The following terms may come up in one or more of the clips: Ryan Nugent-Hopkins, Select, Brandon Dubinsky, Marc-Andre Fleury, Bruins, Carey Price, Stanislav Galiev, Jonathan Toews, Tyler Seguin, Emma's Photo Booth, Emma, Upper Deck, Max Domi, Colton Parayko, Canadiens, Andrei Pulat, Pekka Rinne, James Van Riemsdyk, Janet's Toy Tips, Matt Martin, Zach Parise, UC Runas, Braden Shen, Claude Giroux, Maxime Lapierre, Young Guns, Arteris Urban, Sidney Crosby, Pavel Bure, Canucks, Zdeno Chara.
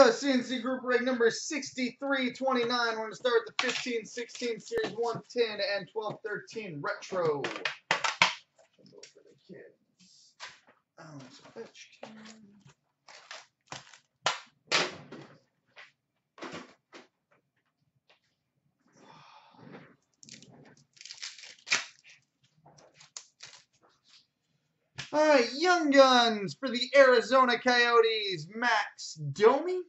Mega CNC group break number 6329. We're going to start with the 15, 16, series 110 and 12, 13 retro. All right, Young Guns for the Arizona Coyotes, Max Domi.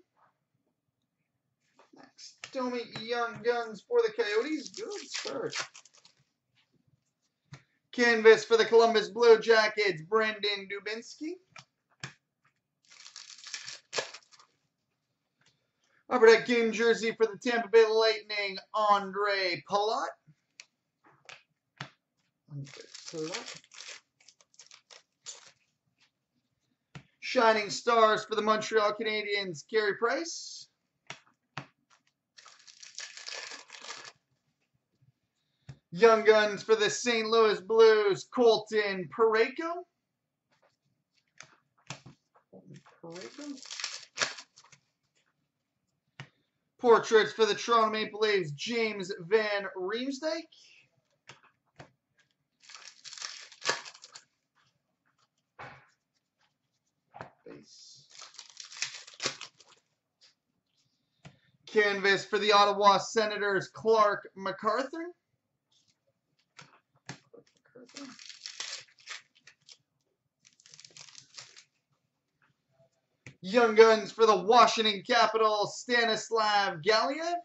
Max Domi, Young Guns for the Coyotes. Good start. Canvas for the Columbus Blue Jackets, Brandon Dubinsky. Upper Deck Game Jersey for the Tampa Bay Lightning, Andrei Pulat. Shining Stars for the Montreal Canadiens, Carey Price. Young Guns for the St. Louis Blues, Colton Parayko. Portraits for the Toronto Maple Leafs, James Van Riemsdyk. Canvas for the Ottawa Senators, Clark MacArthur. Young Guns for the Washington Capitals, Stanislav Galiev.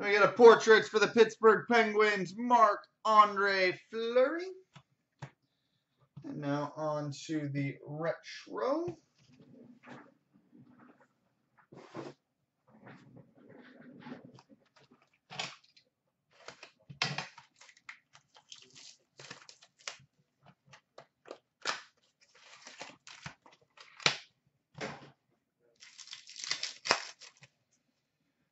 We got a portraits for the Pittsburgh Penguins, Marc-Andre Fleury. And now on to the retro.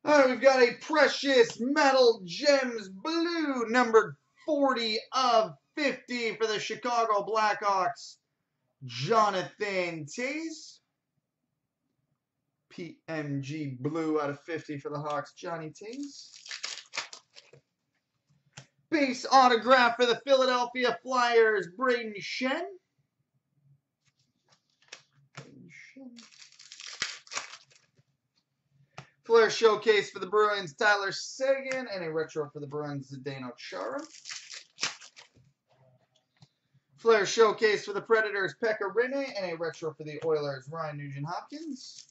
All right, we've got a precious metal gems blue, numbered 40 of 50 for the Chicago Blackhawks, Jonathan Toews. PMG blue out of 50 for the Hawks, Johnny Toews. Base autograph for the Philadelphia Flyers, Braden Shen. Flair Showcase for the Bruins, Tyler Seguin, and a retro for the Bruins, Zdeno Chara. Flair Showcase for the Predators, Pekka Rinne, and a retro for the Oilers, Ryan Nugent-Hopkins.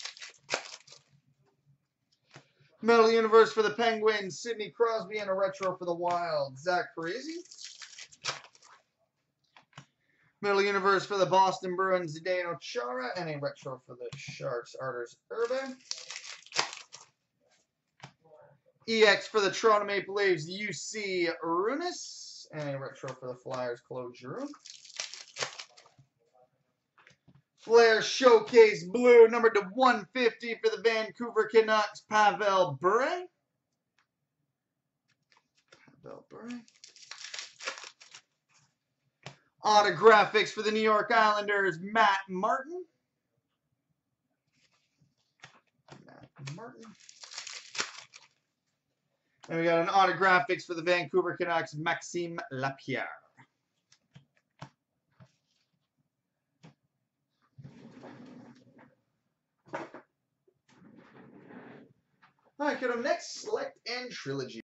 Metal Universe for the Penguins, Sidney Crosby, and a retro for the Wild, Zach Parise. Metal Universe for the Boston Bruins, Zdeno Chara, and a retro for the Sharks, Arteris Urban. EX for the Toronto Maple Leafs, UC Runas, and a retro for the Flyers, Claude Giroux. Flair Showcase blue, numbered to 150 for the Vancouver Canucks, Pavel Bure. Autographics for the New York Islanders, Matt Martin. And we got an autographics for the Vancouver Canucks, Maxime Lapierre. All right, get up next, Select and Trilogy.